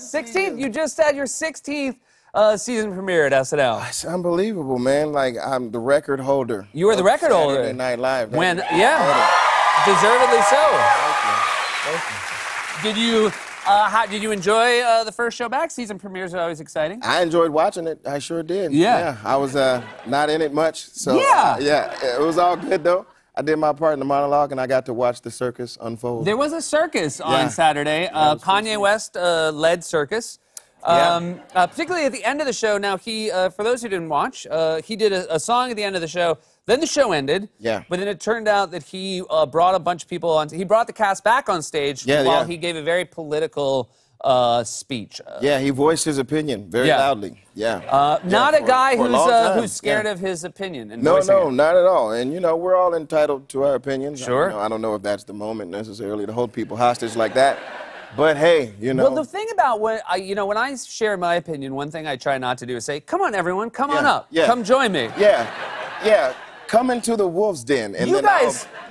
16th? You just had your 16th season premiere at SNL. It's unbelievable, man. Like, I'm the record holder. You are the record holder. Saturday Night Live. When, yeah. Deservedly so. Thank you. Did you... did you enjoy the first show back? Season premieres are always exciting. I enjoyed watching it. I sure did. Yeah. I was not in it much, so yeah. Yeah, it was all good though. I did my part in the monologue, and I got to watch the circus unfold. There was a circus on Saturday. Kanye West led circus. Particularly at the end of the show. Now, he, for those who didn't watch, he did a song at the end of the show. Then the show ended. Yeah. But then it turned out that he brought a bunch of people on. He brought the cast back on stage while he gave a very political speech. Yeah, he voiced his opinion very loudly. Yeah. Not a guy who's scared of his opinion. And no, not at all. And, you know, we're all entitled to our opinions. Sure. I don't know if that's the moment necessarily to hold people hostage like that. But hey, you know. Well, the thing about when I share my opinion, one thing I try not to do is say, "Come on, everyone, come on up, come join me." Yeah, yeah. Come into the wolf's den. And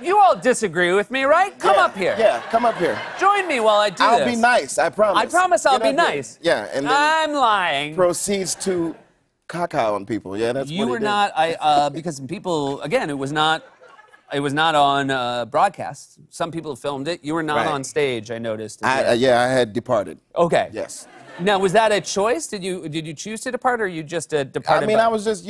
you all disagree with me, right? Come up here. Yeah, come up here. Join me while I do this. I'll be nice. I promise. I promise I'll be nice. Yeah, and then I'm lying. Proceeds to caca on people. Yeah, that's what he did. You were not. Because people again, it was not. It was not on broadcast. Some people filmed it. You were not on stage, I noticed. I had departed. Okay. Yes. Now, was that a choice? Did you choose to depart, or you just departed? I mean, I was just,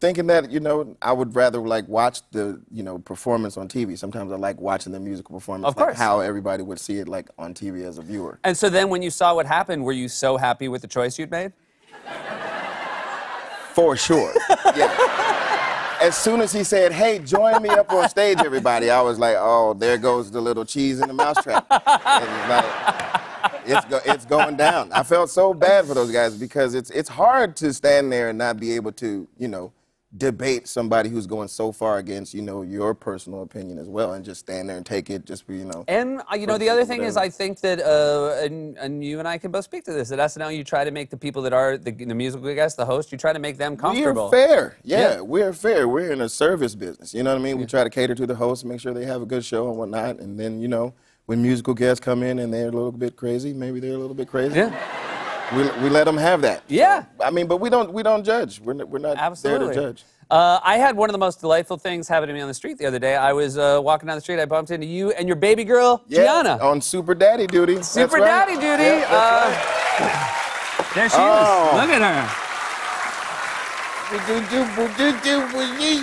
thinking that, I would rather, watch the, performance on TV. Sometimes I like watching the musical performance. Of course. How everybody would see it, on TV as a viewer. And so then when you saw what happened, were you so happy with the choice you'd made? For sure. Yeah. As soon as he said, "Hey, join me up on stage, everybody," I was like, "Oh, there goes the little cheese in the mousetrap." It's going down. I felt so bad for those guys because it's hard to stand there and not be able to, debate somebody who's going so far against, your personal opinion as well, and just stand there and take it just for, And, the other thing is I think that, and you and I can both speak to this, at SNL you try to make the people that are the musical guests, the host, you try to make them comfortable. We're fair. Yeah, we're fair. We're in a service business, you know what I mean? Yeah. We try to cater to the hosts, make sure they have a good show and whatnot, and then, when musical guests come in and they're a little bit crazy, maybe they're a little bit crazy. Yeah. We let them have that. Yeah. I mean, but we don't judge. We're not there to judge. I had one of the most delightful things happen to me on the street the other day. I was walking down the street. I bumped into you and your baby girl, Gianna. On Super Daddy Duty. Super Daddy Duty. Yeah, there she is. Look at her.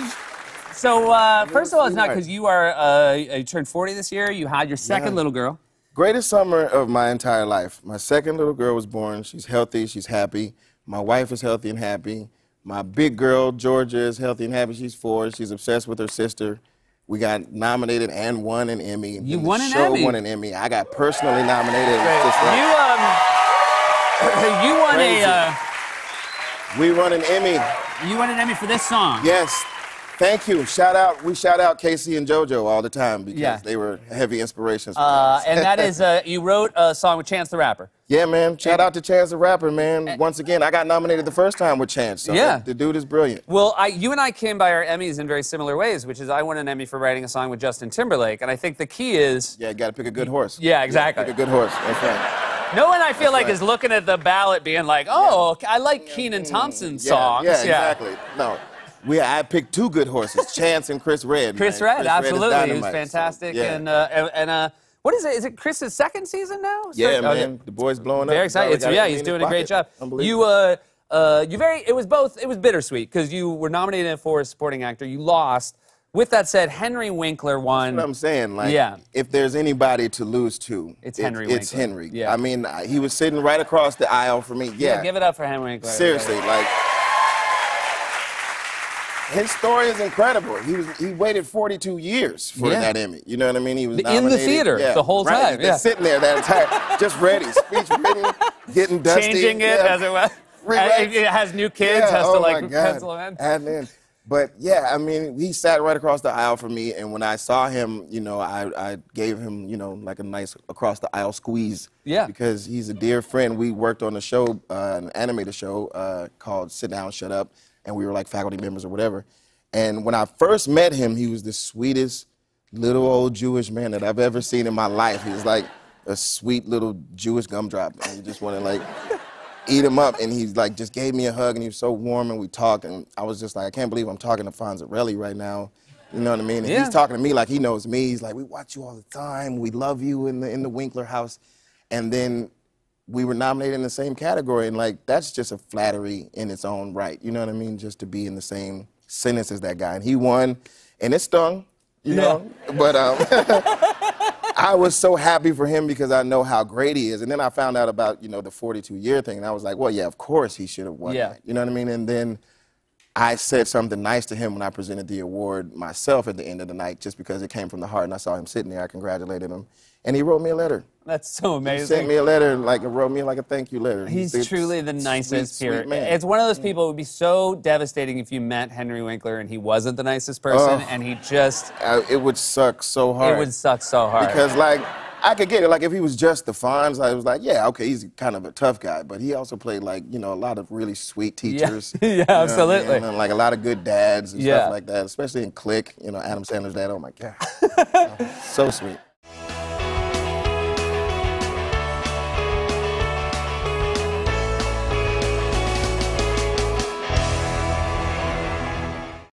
So, first of all, it's not because you are you turned 40 this year. You had your second little girl. Greatest summer of my entire life. My second little girl was born. She's healthy. She's happy. My wife is healthy and happy. My big girl, Georgia, is healthy and happy. She's 4. She's obsessed with her sister. We got nominated and won an Emmy. You won an Emmy? The show won an Emmy. I got personally nominated. You won a... We won an Emmy. You won an Emmy for this song. Yes. Thank you. Shout out. We shout out K.C. and JoJo all the time because they were heavy inspirations for us. And that is, you wrote a song with Chance the Rapper. Yeah, man. Shout out to Chance the Rapper, man. Once again, I got nominated the first time with Chance. So the dude is brilliant. Well, you and I came by our Emmys in very similar ways, which is I won an Emmy for writing a song with Justin Timberlake, and I think the key is you got to pick a good horse. Yeah, exactly. Pick a good horse. That's right. No one, I feel like, is looking at the ballot being like, "Oh, I like Kenan Thompson's songs." Yeah, exactly. No. I picked two good horses, Chance and Chris Redd. Chris Redd, absolutely. He was fantastic. So, what is it? Is it Chris's second season now? Yeah, man. The boy's blowing up. Very excited. He's doing a great job. You, it was both, it was bittersweet because you were nominated for a supporting actor. You lost. With that said, Henry Winkler won. That's what I'm saying. If there's anybody to lose to, it's Henry Winkler. It's Henry. Yeah. I mean, he was sitting right across the aisle from me. Yeah. Give it up for Henry Winkler. Seriously, his story is incredible. He waited 42 years for that Emmy. You know what I mean? He was nominated. In the theater the whole time. Right. They're sitting there that entire, just ready, speech written, getting dusty. Changing it as it was. It has new kids, has to pencil in. Add in. But I mean, he sat right across the aisle from me, and when I saw him, I gave him, a nice across the aisle squeeze. Yeah. Because he's a dear friend. We worked on a show, an animated show called Sit Down, Shut Up. And we were like faculty members or whatever. And when I first met him, he was the sweetest little old Jewish man that I've ever seen in my life. He was like, a sweet little Jewish gumdrop, and you just want to like eat him up. And he like just gave me a hug, and he was so warm, and we talked, and I was just like, I can't believe I'm talking to Fonzarelli right now. You know what I mean? And yeah. He's talking to me like he knows me. He's like, we watch you all the time. We love you in the Winkler house. And then we were nominated in the same category, and like that's just a flattery in its own right. You know what I mean? Just to be in the same sentence as that guy. And he won, and it stung, you know? But I was so happy for him because I know how great he is. And then I found out about, you know, the 42-year thing, and I was like, well, yeah, of course he should have won that. You know what I mean? And then I said something nice to him when I presented the award myself at the end of the night, just because it came from the heart, and I saw him sitting there. I congratulated him, and he wrote me a letter. That's so amazing. He sent me a letter, like wrote me like a thank you letter. He's truly the nicest sweet man. It's one of those people who would be so devastating if you met Henry Winkler and he wasn't the nicest person, and he just... it would suck so hard. It would suck so hard. Because like, I could get it. Like if he was just the Fonz, I was like, yeah, okay, he's kind of a tough guy, but he also played like, you know, a lot of really sweet teachers. Yeah, yeah, absolutely. And then, like a lot of good dads and stuff like that, especially in Click, you know, Adam Sandler's dad. Oh my God, so sweet.